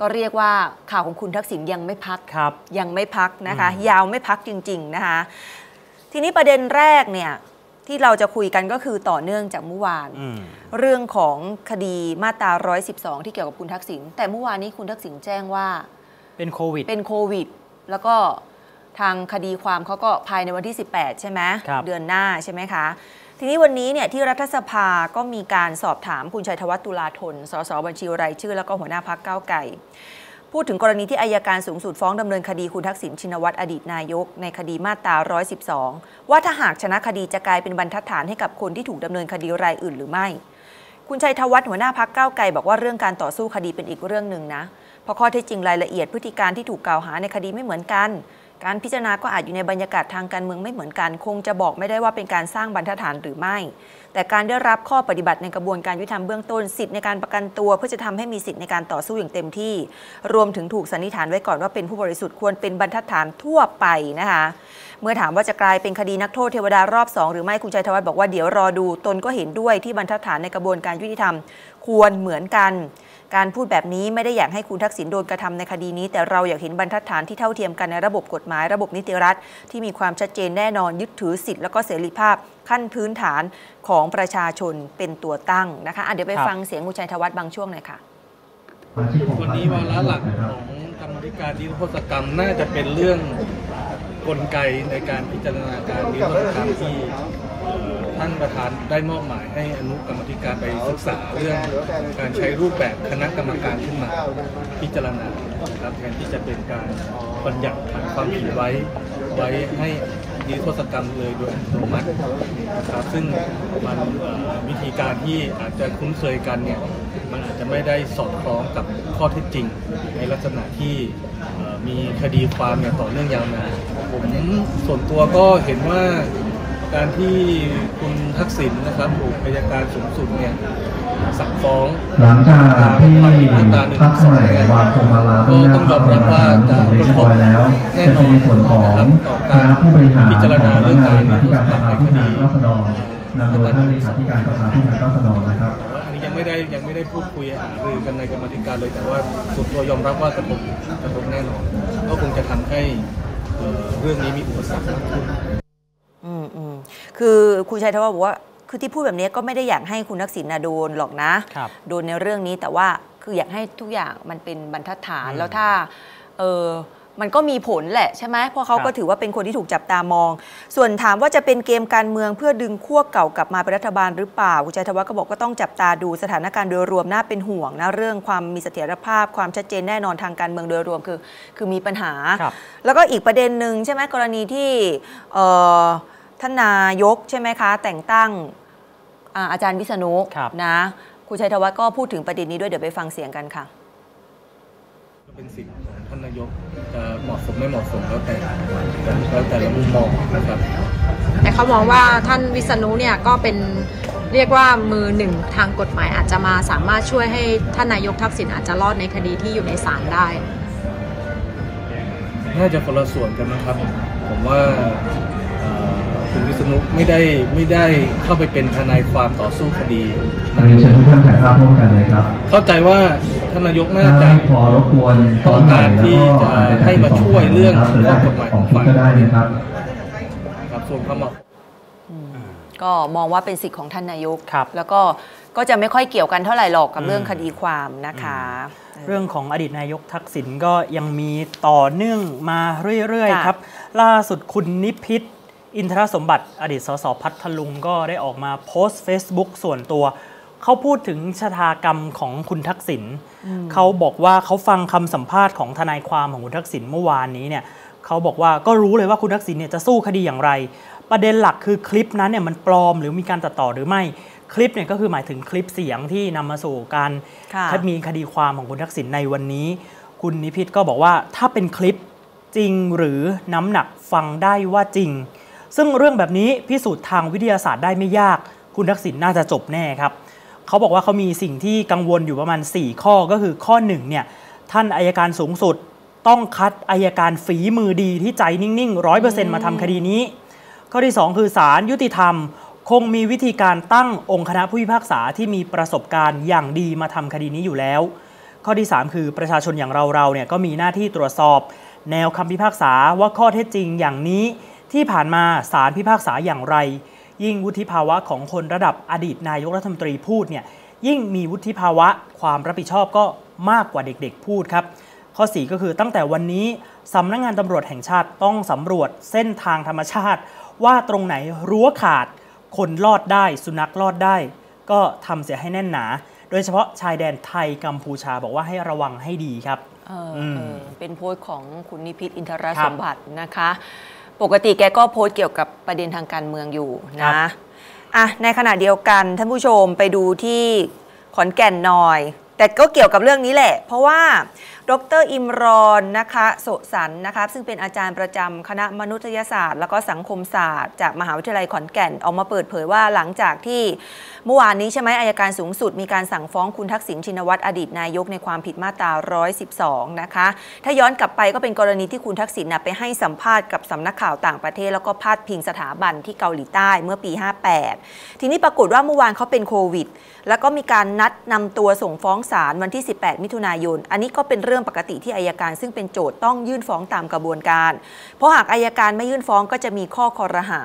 ก็เรียกว่าข่าวของคุณทักษิณยังไม่พักนะคะยาวไม่พักจริงๆนะคะทีนี้ประเด็นแรกเนี่ยที่เราจะคุยกันก็คือต่อเนื่องจากเมื่อวานเรื่องของคดีมาตรา112ที่เกี่ยวกับคุณทักษิณแต่เมื่อวานนี้คุณทักษิณแจ้งว่าเป็นโควิดแล้วก็ทางคดีความเขาก็ภายในวันที่18ใช่ไหมเดือนหน้าใช่ไหมคะทีนี้วันนี้เนี่ยที่รัฐสภาก็มีการสอบถามคุณชัยธวัฒน์ตุลาธนสสบัญชีรายชื่อแล้วก็หัวหน้าพรรคก้าวไกลพูดถึงกรณีที่อัยการสูงสุดฟ้องดำเนินคดีคุณทักษิณชินวัตรอดีตนายกในคดีมาตรา112ว่าถ้าหากชนะคดีจะกลายเป็นบรรทัดฐานให้กับคนที่ถูกดำเนินคดีรายอื่นหรือไม่คุณชัยธวัฒน์หัวหน้าพรรคก้าวไกลบอกว่าเรื่องการต่อสู้คดีเป็นอีกเรื่องหนึ่งนะเพราะข้อเท็จจริงรายละเอียดพฤติการที่ถูกกล่าวหาในคดีไม่เหมือนกันการพิจารณาก็อาจอยู่ในบรรยากาศทางการเมืองไม่เหมือนกันคงจะบอกไม่ได้ว่าเป็นการสร้างบรรทัดฐานหรือไม่แต่การได้รับข้อปฏิบัติในกระบวนการยุติธรรมเบื้องต้นสิทธิในการประกันตัวเพื่อจะทำให้มีสิทธิในการต่อสู้อย่างเต็มที่รวมถึงถูกสันนิษฐานไว้ก่อนว่าเป็นผู้บริสุทธิ์ควรเป็นบรรทัดฐานทั่วไปนะคะเมื่อถามว่าจะกลายเป็นคดีนักโทษเทวดารอบ2หรือไม่คุณชัยธวัฒน์บอกว่าเดี๋ยวรอดูตนก็เห็นด้วยที่บรรทัดฐานในกระบวนการยุติธรรมควรเหมือนกันการพูดแบบนี้ไม่ได้อยากให้คุณทักษิณโดนกระทำในคดีนี้แต่เราอยากเห็นบรรทัดฐานที่เท่าเทียมกันในระบบกฎหมายระบบนิติรัฐที่มีความชัดเจนแน่นอนยึดถือสิทธิ์และก็เสรีภาพขั้นพื้นฐานของประชาชนเป็นตัวตั้งนะคะเดี๋ยวไปฟังเสียงคุณชัยธวัฒน์บางช่วงหน่อยค่ะวันนี้วาระหลักของกรรมการนิรโทษกรรมน่าจะเป็นเรื่องกลไกในการพิจารณาการนิรโทษกรรมที่ท่านประธานได้มอบหมายให้อนุกรรมธิการไปศึกษาเรื่องการใช้รูปแบบคณะกรรมการขึ้นมาพิจารณาครับแทนที่จะเป็นการบัญญัติฐานความผิดไว้ให้นิรโทษกรรมเลยโดยอัตโนมัติครับซึ่งมันวิธีการที่อาจจะคุ้นเคยกันเนี่ยมันอาจจะไม่ได้สอดคล้องกับข้อเท็จจริงในลักษณะที่มีคดีความเนี่ยต่อเนื่องยาวนานผมส่วนตัวก็เห็นว่าการที่คุณทักษิณนะครับถูกอัยการสูงสุดเนี่ยสั่งฟ้องหลังจากที่พักสมัยวางคมลาก็ต้องยอมรับว่าจะกระทบแน่นอนผลของคณะผู้บริหารพิจารณาเรื่องการพิจารณาผู้นำรัฐบาลนำโดยท่านเลขาธิการประธานผู้นำรัฐบาลนะครับอันนี้ยังไม่ได้พูดคุยหรือกันในกรรมธิการเลยแต่ว่าส่วนตัวยอมรับว่ากระทบแน่นอนก็คงจะทำให้เรื่องนี้มีอุปสรรคมากขึ้นคือคุณชัยธวัฒน์บอกว่าคือที่พูดแบบนี้ก็ไม่ได้อยากให้คุณทักษิณโดนหรอกนะโดนในเรื่องนี้แต่ว่าคืออยากให้ทุกอย่างมันเป็นบรรทัดฐานแล้วถ้ามันก็มีผลแหละใช่ไหมเพราะเขาก็ถือว่าเป็นคนที่ถูกจับตามองส่วนถามว่าจะเป็นเกมการเมืองเพื่อดึงขั้วเก่ากลับมาเป็นรัฐบาลหรือเปล่าคุณชัยธวัฒน์ก็บอกก็ต้องจับตาดูสถานการณ์โดยรวมน่าเป็นห่วงนะเรื่องความมีเสถียรภาพความชัดเจนแน่นอนทางการเมืองโดยรวมคือมีปัญหาแล้วก็อีกประเด็นหนึ่งใช่ไหมกรณีที่ท่านนายกใช่ไหมคะแต่งตั้งอาจารย์วิษณุนะคุณชัยธวัฒน์ก็พูดถึงประเด็นนี้ด้วยเดี๋ยวไปฟังเสียงกันค่ะเป็นสิทธิ์ของท่านนายกจะเหมาะสมไม่เหมาะสมแล้วแต่ละมุมมองนะครับแต่เขามองว่าท่านวิษณุเนี่ยก็เป็นเรียกว่ามือหนึ่งทางกฎหมายอาจจะมาสามารถช่วยให้ท่านนายกทักษิณอาจจะรอดในคดีที่อยู่ในศาลได้น่าจะคนละส่วนกันนะครับผมว่าคุณวิษณุไม่ได้เข้าไปเป็นทนายความต่อสู้คดีเรียนเชิญทุกท่านถ่ายภาพร่วมกันเลยครับเข้าใจว่าท่านนายกน่าจะขอรบกวนต้องการที่จะให้มาช่วยเรื่องข้อกฎหมายของฝ่ายก็ได้นะครับส่วนคำบอกก็มองว่าเป็นสิทธิ์ของท่านนายกแล้วก็จะไม่ค่อยเกี่ยวกันเท่าไหร่หรอกกับเรื่องคดีความนะคะเรื่องของอดีตนายกทักษิณก็ยังมีต่อเนื่องมาเรื่อยๆครับล่าสุดคุณนิพิษอินทรสมบัติอดีตสสพัทลุงก็ได้ออกมาโพสต์ Facebook ส่วนตัวเขาพูดถึงชะตากรรมของคุณทักษิณเขาบอกว่าเขาฟังคำสัมภาษณ์ของทนายความของคุณทักษิณเมื่อวานนี้เนี่ยเขาบอกว่าก็รู้เลยว่าคุณทักษิณเนี่ยจะสู้คดีอย่างไรประเด็นหลักคือคลิปนั้นเนี่ยมันปลอมหรือมีการตัดต่อหรือไม่คลิปเนี่ยก็คือหมายถึงคลิปเสียงที่นำมาสู่การมีคดีความของคุณทักษิณในวันนี้คุณนิพิษก็บอกว่าถ้าเป็นคลิปจริงหรือน้ำหนักฟังได้ว่าจริงซึ่งเรื่องแบบนี้พิสูจน์ทางวิทยาศาสตร์ได้ไม่ยากคุณทักษิณน่าจะจบแน่ครับเขาบอกว่าเขามีสิ่งที่กังวลอยู่ประมาณ4ข้อก็คือข้อ1เนี่ยท่านอัยการสูงสุดต้องคัดอัยการฝีมือดีที่ใจนิ่งๆ 100% มาทำคดีนี้ข้อที่2คือศาลยุติธรรมคงมีวิธีการตั้งองค์คณะผู้พิพากษาที่มีประสบการณ์อย่างดีมาทำคดีนี้อยู่แล้ว ข้อที่3คือประชาชนอย่างเราเนี่ยก็มีหน้าที่ตรวจสอบแนวคำพิพากษาว่าข้อเท็จจริงอย่างนี้ที่ผ่านมาศาลพิพากษาอย่างไรยิ่งวุฒิภาวะของคนระดับอดีตนายกรัฐมนตรีพูดเนี่ยยิ่งมีวุฒิภาวะความรับผิดชอบก็มากกว่าเด็กๆพูดครับข้อ4ก็คือตั้งแต่วันนี้สำนักงานตำรวจแห่งชาติต้องสำรวจเส้นทางธรรมชาติว่าตรงไหนรั้วขาดคนรอดได้สุนัขรอดได้ก็ทำเสียให้แน่นหนาโดยเฉพาะชายแดนไทยกัมพูชาบอกว่าให้ระวังให้ดีครับเป็นโพสต์ของคุณนิพิษอินทรสมบัตินะคะปกติแกก็โพสต์เกี่ยวกับประเด็นทางการเมืองอยู่นะในขณะเดียวกันท่านผู้ชมไปดูที่ขอนแก่นหน่อยแต่ก็เกี่ยวกับเรื่องนี้แหละเพราะว่าดร.อิมรอนนะคะโสสันนะคะซึ่งเป็นอาจารย์ประจำคณะมนุษยศาสตร์และก็สังคมศาสตร์จากมหาวิทยาลัยขอนแก่นออกมาเปิดเผยว่าหลังจากที่เมื่อวานนี้ใช่ไหมอัยการสูงสุดมีการสั่งฟ้องคุณทักษิณชินวัตรอดีตนายกในความผิดมาตรา112นะคะถ้าย้อนกลับไปก็เป็นกรณีที่คุณทักษิณไปให้สัมภาษณ์กับสำนักข่าวต่างประเทศแล้วก็พาดพิงสถาบันที่เกาหลีใต้เมื่อปี58ทีนี้ปรากฏว่าเมื่อวานเขาเป็นโควิดแล้วก็มีการนัดนำตัวส่งฟ้องศาลวันที่18 มิถุนายนอันนี้ก็เป็นเรื่องปกติที่อัยการซึ่งเป็นโจทย์ต้องยื่นฟ้องตามกระบวนการเพราะหากอัยการไม่ยื่นฟ้องก็จะมีข้อคอรหา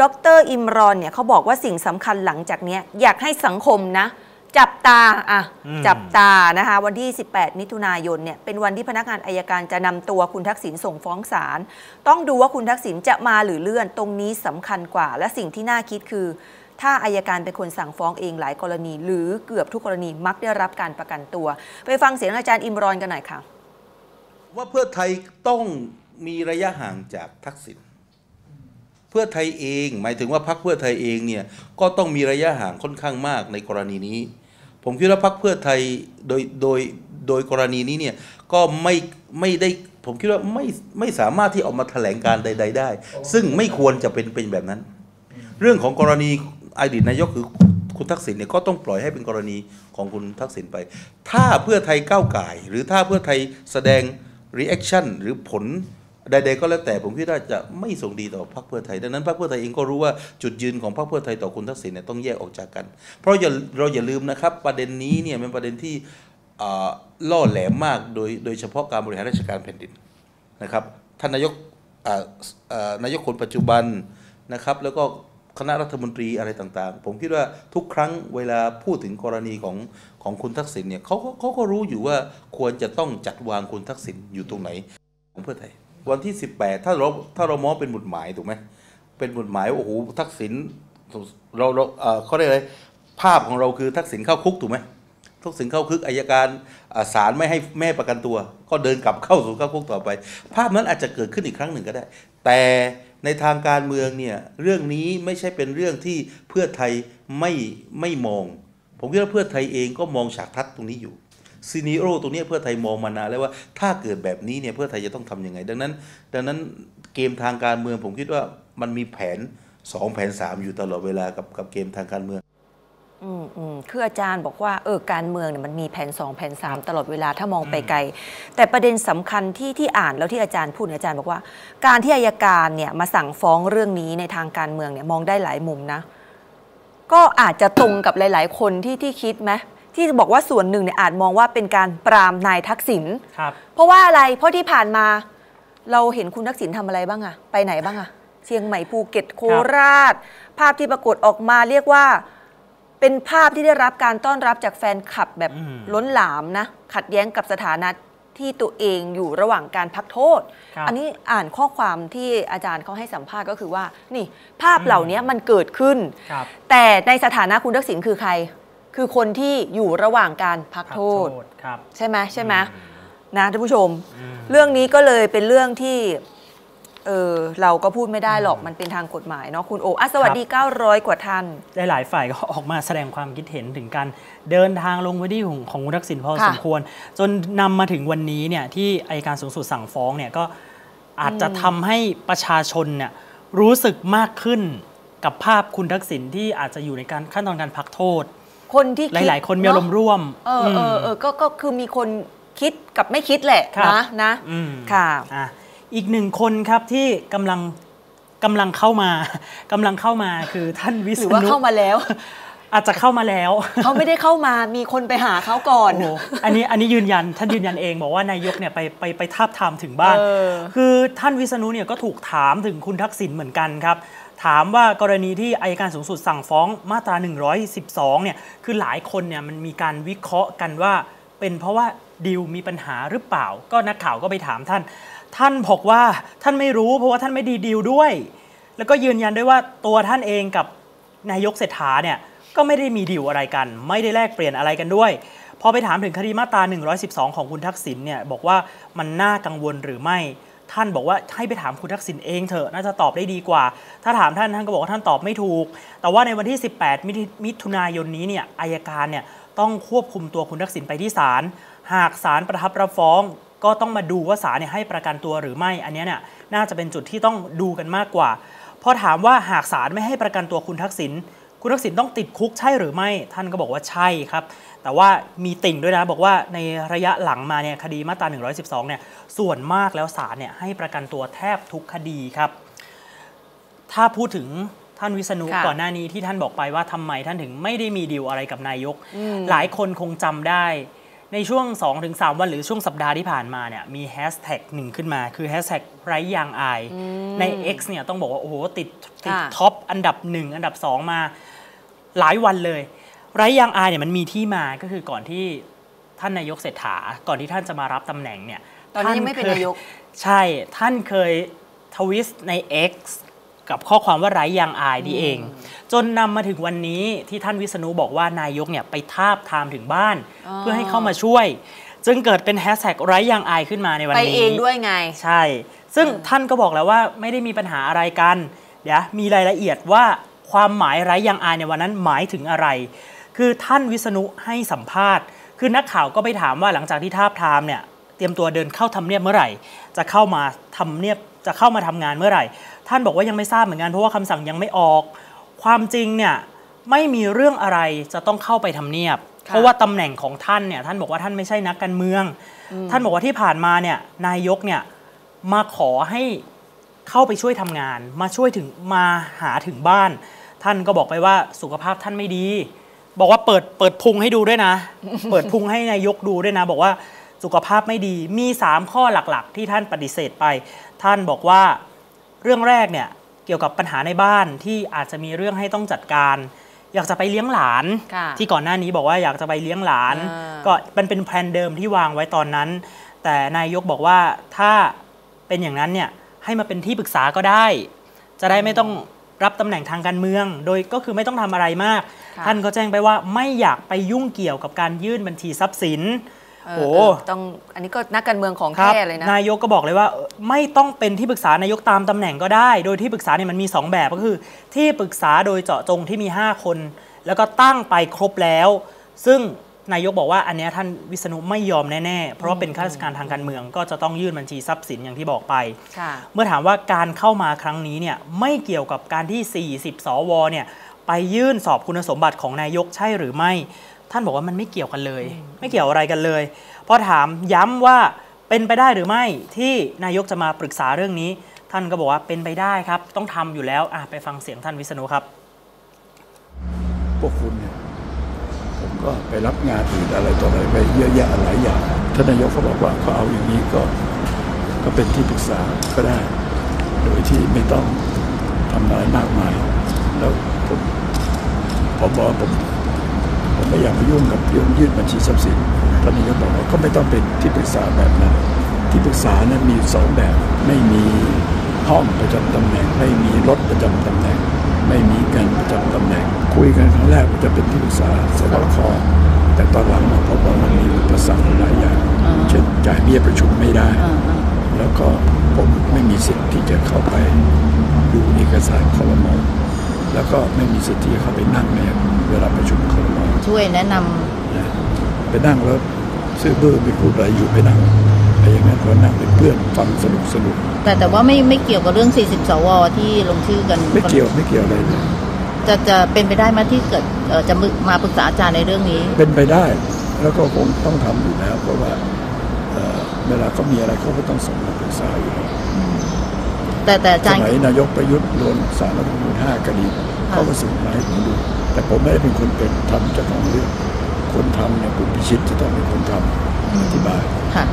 ดร.อิมรอนเนี่ยเขาบอกว่าสิ่งสำคัญหลังจากนี้อยากให้สังคมนะจับตานะคะวันที่18 มิถุนายนเนี่ยเป็นวันที่พนักงานอัยการจะนำตัวคุณทักษิณส่งฟ้องศาลต้องดูว่าคุณทักษิณจะมาหรือเลื่อนตรงนี้สำคัญกว่าและสิ่งที่น่าคิดคือถ้าอัยการเป็นคนสั่งฟ้องเองหลายกรณีหรือเกือบทุกกรณีมักได้รับการประกันตัวไปฟังเสียงอาจารย์อิมรอนกันหน่อยค่ะว่าเพื่อไทยต้องมีระยะห่างจากทักษิณเพื่อไทยเองหมายถึงว่าพรรคเพื่อไทยเองเนี่ยก็ต้องมีระยะห่างค่อนข้างมากในกรณีนี้ผมคิดว่าพรรคเพื่อไทยโดยกรณีนี้เนี่ยก็ไม่ได้ผมคิดว่าไม่สามารถที่ออกมาแถลงการใดๆได้ซึ่งไม่ควรจะเป็นแบบนั้นเรื่องของกรณีอดีตนายกคือคุณทักษิณเนี่ยก็ต้องปล่อยให้เป็นกรณีของคุณทักษิณไปถ้าเพื่อไทยก้าวไก่หรือถ้าเพื่อไทยแสดง reaction หรือผลใดๆก็แล้วแต่ผมคิดว่าจะไม่ส่งดีต่อพรรคเพื่อไทยดังนั้นพรรคเพื่อไทยเองก็รู้ว่าจุดยืนของพรรคเพื่อไทยต่อคุณทักษิณเนี่ยต้องแยกออกจากกันเพราะเราอย่าลืมนะครับประเด็นนี้เนี่ยเป็นประเด็นที่ล่อแหลมมากโดยเฉพาะการบริหารราชการแผ่นดินนะครับท่านนายกคนปัจจุบันนะครับแล้วก็คณะรัฐมนตรีอะไรต่างๆผมคิดว่าทุกครั้งเวลาพูดถึงกรณีของคุณทักษิณเนี่ยเขาก็รู้อยู่ว่าควรจะต้องจัดวางคุณทักษิณอยู่ตรงไหนของเพื่อไทยวันที่18ถ้าเรามองเป็นหมุดหมายถูกไหมเป็นหมุดหมายโอ้โหทักษิณเราเขาเรียกอะไรภาพของเราคือทักษิณเข้าคุกถูกไหมทักษิณเข้าคุกอัยการศาลไม่ให้แม่ประกันตัวก็เดินกลับเข้าสู่เข้าคุกต่อไปภาพนั้นอาจจะเกิดขึ้นอีกครั้งหนึ่งก็ได้แต่ในทางการเมืองเนี่ยเรื่องนี้ไม่ใช่เป็นเรื่องที่เพื่อไทยไม่มองผมคิดว่าเพื่อไทยเองก็มองฉากทัศน์ตรงนี้อยู่ซีนิโอตรงนี้เพื่อไทยมองมานานแล้วว่าถ้าเกิดแบบนี้เนี่ยเพื่อไทยจะต้องทำยังไงดังนั้นเกมทางการเมืองผมคิดว่ามันมีแผน2แผน3อยู่ตลอดเวลากับเกมทางการเมืองคืออาจารย์บอกว่าการเมืองเนี่ยมันมีแผน2แผน3ตลอดเวลาถ้ามองไปไกลแต่ประเด็นสำคัญที่อ่านแล้วที่อาจารย์พูดอาจารย์บอกว่าการที่อัยการเนี่ยมาสั่งฟ้องเรื่องนี้ในทางการเมืองเนี่ยมองได้หลายมุมนะก็อาจจะตรงกับหลายๆคนที่คิดไหมที่บอกว่าส่วนหนึ่งเนี่ยอาจมองว่าเป็นการปรามนายทักษิณเพราะว่าอะไรเพราะที่ผ่านมาเราเห็นคุณทักษิณทำอะไรบ้างอะไปไหนบ้างอะเชียงใหม่ภูเก็ตโคราชภาพที่ปรากฏออกมาเรียกว่าเป็นภาพที่ได้รับการต้อนรับจากแฟนคลับแบบล้นหลามนะขัดแย้งกับสถานะที่ตัวเองอยู่ระหว่างการพักโทษอันนี้อ่านข้อความที่อาจารย์เขาให้สัมภาษณ์ก็คือว่านี่ภาพเหล่านี้มันเกิดขึ้นแต่ในสถานะคุณทักษิณคือใครคือคนที่อยู่ระหว่างการพักโทษใช่ไหมใช่ไหมนะท่านผู้ชมเรื่องนี้ก็เลยเป็นเรื่องที่เราก็พูดไม่ได้หรอกมันเป็นทางกฎหมายเนาะคุณโอสวัสดี900กว่าท่านหลายฝ่ายก็ออกมาแสดงความคิดเห็นถึงการเดินทางลงพื้นที่ของคุณทักษิณพอสมควรจนนำมาถึงวันนี้เนี่ยที่อัยการสูงสุดสั่งฟ้องเนี่ยก็อาจจะทำให้ประชาชนเนี่ยรู้สึกมากขึ้นกับภาพคุณทักษิณที่อาจจะอยู่ในการขั้นตอนการพักโทษคนที่หลายๆคนมีอารมณ์ร่วมก็คือมีคนคิดกับไม่คิดแหละนะค่ะอีกหนึ่งคนครับที่กำลังเข้ามาคือท่านวิษณุหรือว่าเข้ามาแล้ว อาจจะเข้ามาแล้วเขาไม่ได้เข้ามามีคนไปหาเขาก่อนอันนี้ยืนยันท่านยืนยันเองบอกว่านายกเนี่ยไปทาบทามถึงบ้านคือท่านวิษณุเนี่ยก็ถูกถามถึงคุณทักษิณเหมือนกันครับถามว่ากรณีที่อัยการสูงสุดสั่งฟ้องมาตรา112เนี่ยคือหลายคนเนี่ยมันมีการวิเคราะห์กันว่าเป็นเพราะว่าดิวมีปัญหาหรือเปล่าก็นักข่าวก็ไปถามท่านบอกว่าท่านไม่รู้เพราะว่าท่านไม่ดีดิวด้วยแล้วก็ยืนยันด้วยว่าตัวท่านเองกับนายกเศรษฐาเนี่ยก็ไม่ได้มีดีลอะไรกันไม่ได้แลกเปลี่ยนอะไรกันด้วยพอไปถามถึงคดีมาตรา112ของคุณทักษิณเนี่ยบอกว่ามันน่ากังวลหรือไม่ท่านบอกว่าให้ไปถามคุณทักษิณเองเถอะน่าจะตอบได้ดีกว่าถ้าถามท่านก็บอกว่าท่านตอบไม่ถูกแต่ว่าในวันที่18มิถุนายนนี้เนี่ยอัยการเนี่ยต้องควบคุมตัวคุณทักษิณไปที่ศาลหากศาลประทับรับฟ้องก็ต้องมาดูว่าศาลเนี่ยให้ประกันตัวหรือไม่อันนี้เนี่ยน่าจะเป็นจุดที่ต้องดูกันมากกว่าพอถามว่าหากศาลไม่ให้ประกันตัวคุณทักษิณต้องติดคุกใช่หรือไม่ท่านก็บอกว่าใช่ครับแต่ว่ามีติ่งด้วยนะบอกว่าในระยะหลังมาเนี่ยคดีมาตรา112เนี่ยส่วนมากแล้วศาลเนี่ยให้ประกันตัวแทบทุกคดีครับถ้าพูดถึงท่านวิษณุก่อนหน้านี้ที่ท่านบอกไปว่าทำไมท่านถึงไม่ได้มีดีลอะไรกับนายกหลายคนคงจำได้ในช่วง 2-3 วันหรือช่วงสัปดาห์ที่ผ่านมาเนี่ยมีแฮชแท็กหนึ่งขึ้นมาคือแฮชแท็กไร้ยางอายใน X เนี่ยต้องบอกว่าโอ้โหติดท็อปอันดับ1อันดับ2มาหลายวันเลยไร้ยางอายเนี่ยมันมีที่มาก็คือก่อนที่ท่านนายกเศรษฐาก่อนที่ท่านจะมารับตำแหน่งเนี่ยตอนนี้ยังไม่เป็นนายกใช่ท่านเคยทวิสต์ใน X กับข้อความว่าไร้ยางอายนี่เองจนนำมาถึงวันนี้ที่ท่านวิษณุบอกว่านายกเนี่ยไปทาบทามถึงบ้านเพื่อให้เข้ามาช่วยจึงเกิดเป็นแฮชแท็กไร้ยางอายขึ้นมาในวันนี้ไปเองด้วยไงใช่ซึ่งท่านก็บอกแล้วว่าไม่ได้มีปัญหาอะไรกันเดี๋ยวมีรายละเอียดว่าความหมายไร้ยางอายในวันนั้นหมายถึงอะไรคือท่านวิษณุให้สัมภาษณ์คือนักข่าวก็ไปถามว่าหลังจากที่ทาบทามเนี่ยเตรียมตัวเดินเข้าทำเนียบเมื่อไหร่จะเข้ามาทำงานเมื่อไหร่ท่านบอกว่ายังไม่ทราบเหมือนกันเพราะว่าคำสั่งยังไม่ออกความจริงเนี่ยไม่มีเรื่องอะไรจะต้องเข้าไปทำเนียบเพราะว่าตำแหน่งของท่านเนี่ยท่านบอกว่าท่านไม่ใช่นักการเมืองท่านบอกว่าที่ผ่านมาเนี่ยนายกเนี่ยมาขอให้เข้าไปช่วยทำงานมาหาถึงบ้านท่านก็บอกไปว่าสุขภาพท่านไม่ดีบอกว่าเปิดพุงให้ดูด้วยนะ เปิดพุงให้นายกดูด้วยนะบอกว่าสุขภาพไม่ดีมี3ข้อหลักๆที่ท่านปฏิเสธไปท่านบอกว่าเรื่องแรกเนี่ยเกี่ยวกับปัญหาในบ้านที่อาจจะมีเรื่องให้ต้องจัดการอยากจะไปเลี้ยงหลานที่ก่อนหน้านี้บอกว่าอยากจะไปเลี้ยงหลานก็มันเป็นแผนเดิมที่วางไว้ตอนนั้นแต่นายกบอกว่าถ้าเป็นอย่างนั้นเนี่ยให้มาเป็นที่ปรึกษาก็ได้จะได้ไม่ต้องรับตำแหน่งทางการเมืองโดยก็คือไม่ต้องทำอะไรมากท่านก็แจ้งไปว่าไม่อยากไปยุ่งเกี่ยวกับการยื่นบัญชีทรัพย์สินโอ้ต้องอันนี้ก็นักการเมืองของแท้เลยนะนายกก็บอกเลยว่าไม่ต้องเป็นที่ปรึกษานายกตามตำแหน่งก็ได้โดยที่ปรึกษาเนี่ยมันมี2แบบก็คือที่ปรึกษาโดยเจาะจงที่มี5คนแล้วก็ตั้งไปครบแล้วซึ่งนายกบอกว่าอันนี้ท่านวิษณุไม่ยอมแน่ๆเพราะว่าเป็นข้าราชการทางการเมืองก็จะต้องยื่นบัญชีทรัพย์สินอย่างที่บอกไปเมื่อถามว่าการเข้ามาครั้งนี้เนี่ยไม่เกี่ยวกับการที่40สวเนี่ยไปยื่นสอบคุณสมบัติของนายกใช่หรือไม่ท่านบอกว่ามันไม่เกี่ยวกันเลยไม่เกี่ยวอะไรกันเลยพอถามย้ำว่าเป็นไปได้หรือไม่ที่นายกจะมาปรึกษาเรื่องนี้ท่านก็บอกว่าเป็นไปได้ครับต้องทำอยู่แล้วไปฟังเสียงท่านวิษณุครับพวกคุณเนี่ยผมก็ไปรับงานอื่นอะไรต่ออะไรไปเยอะแยะหลายอย่างท่านนายกเขาบอกว่าเขาเอาอย่างนี้ก็เป็นที่ปรึกษาก็ได้โดยที่ไม่ต้องทำอะไรมากมายแล้วผมไม่อยากไปยุ่งกับเรื่องยื่นบัญชีทรัพย์สินท่านนายกบอกว่าก็ไม่ต้องเป็นที่ปรึกษาแบบนั้นที่ปรึกษานั้นมี2แบบไม่มีห้องประจำตำแหน่งไม่มีรถประจำตำแหน่งไม่มีการประจำตำแหน่งคุยกันครั้งแรกจะเป็นที่ปรึกษาสบค.แต่ตอนหลังพบว่ามันมีอุปสรรคหลายอย่างเช่นจ่ายเบี้ยประชุมไม่ได้แล้วก็ผมไม่มีสิทธิ์ที่จะเข้าไปดูเอกสารครม.แล้วก็ไม่มีสิทธิ์ที่จะเข้าไปนั่งในเวลาประชุมครม.ช่วยแนะนำไปนั่งแล้วซื้อเบอร์ไปพูดอะไรอยู่ไปนั่งไปอย่างนั้นก็นั่งเป็นเพื่อนฟังสนุกแต่ว่าไม่เกี่ยวกับเรื่อง40สวที่ลงชื่อกันไม่เกี่ยวอะไรเลยจะเป็นไปได้ไหมที่เกิดจะมาปรึกษาอาจารย์ในเรื่องนี้เป็นไปได้แล้วก็คงต้องทำอยู่แล้วเพราะว่าเวลาเขามีอะไรเขาก็ต้องส่งมาปรึกษาอยู่ แต่อาจารย์สมัยนายกประยุทธ์โดนศาลรัฐธรรมนูญ5คดีเข้ามาส่งมาให้ผมดูแต่ผมไม่ได้เป็นคนเป็นทำเจ้าของเรื่องคนทำเนี่ยคุณพิชิตจะต้องเป็นคนทำอธิบาย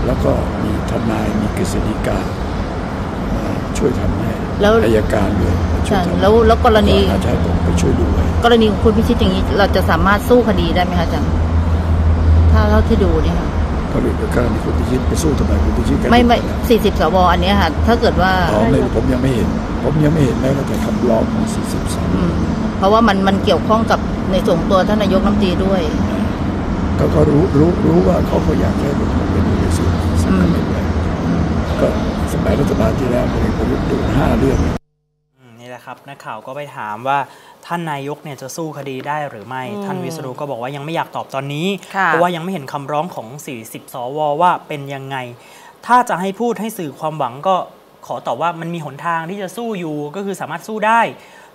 แล้วก็มีทนายมีกฤษฎีกาช่วยทำให้อายการด้วยแล้วกรณีอาจารย์ผมไปช่วยดูกรณีของคุณพิชิตอย่างนี้เราจะสามารถสู้คดีได้ไหมคะอาจารย์ถ้าเล่าที่ดูเนี่ยค่ะก็เลยเป็นการที่คุณพิชิตไปสู้ทำไมคุณพิชิตกันไม่40 สว.อันนี้ค่ะถ้าเกิดว่าผมยังไม่เห็นแม้แต่คำร้องของ40 สว.เพราะว่ามันเกี่ยวข้องกับในส่วนตัวท่านนายกรัฐมนตรีด้วยก็รู้ว่าเขาก็อยากให้ผมเป็นผู้พิสูจน์สักครั้งหนึ่งก็สมัยรัฐบาลที่แล้วผมเองผมดู5 เรื่องนี่แหละครับนักข่าวก็ไปถามว่าท่านนายกเนี่ยจะสู้คดีได้หรือไม่ท่านวิษณุก็บอกว่ายังไม่อยากตอบตอนนี้เพราะว่ายังไม่เห็นคำร้องของ40 สว.ว่าเป็นยังไงถ้าจะให้พูดให้สื่อความหวังก็ขอตอบว่ามันมีหนทางที่จะสู้อยู่ก็คือสามารถสู้ได้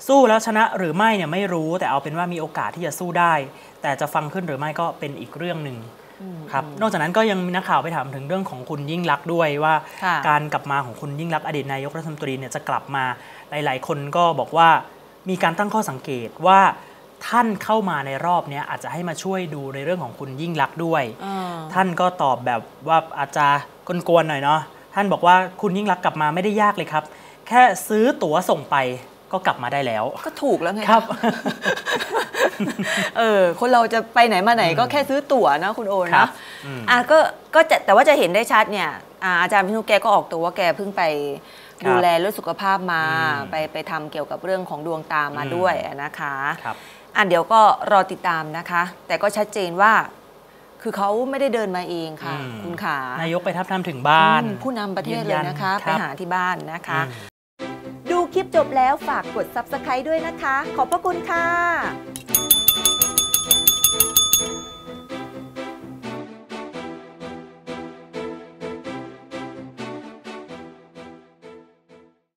สู้แล้วชนะหรือไม่เนี่ยไม่รู้แต่เอาเป็นว่ามีโอกาสที่จะสู้ได้แต่จะฟังขึ้นหรือไม่ก็เป็นอีกเรื่องหนึ่งครับนอกจากนั้นก็ยังมีนักข่าวไปถามถึงเรื่องของคุณยิ่งลักษณ์ด้วยว่าการกลับมาของคุณยิ่งลักษณ์อดีตนายกรัฐมนตรีเนี่ยจะกลับมาหลายๆคนก็บอกว่ามีการตั้งข้อสังเกตว่าท่านเข้ามาในรอบนี้อาจจะให้มาช่วยดูในเรื่องของคุณยิ่งลักษณ์ด้วยท่านก็ตอบแบบว่าอาจจะกวนๆหน่อยเนาะท่านบอกว่าคุณยิ่งลักษณ์กลับมาไม่ได้ยากเลยครับแค่ซื้อตั๋วส่งไปก็กลับมาได้แล้วก็ถูกแล้วไงครับคนเราจะไปไหนมาไหนก็แค่ซื้อตั๋วนะคุณโอนะก็แต่ว่าจะเห็นได้ชัดเนี่ยอาจารย์วิษณุแกก็ออกตัวว่าแกเพิ่งไปดูแลเรื่องสุขภาพมาไปทำเกี่ยวกับเรื่องของดวงตามาด้วยนะคะครับเดี๋ยวก็รอติดตามนะคะแต่ก็ชัดเจนว่าคือเขาไม่ได้เดินมาเองค่ะคุณขานายกไปทับทามถึงบ้านผู้นำประเทศเลยนะคะไปหาที่บ้านนะคะดูคลิปจบแล้วฝากกด Subscribe ด้วยนะคะขอบพระคุณค่ะ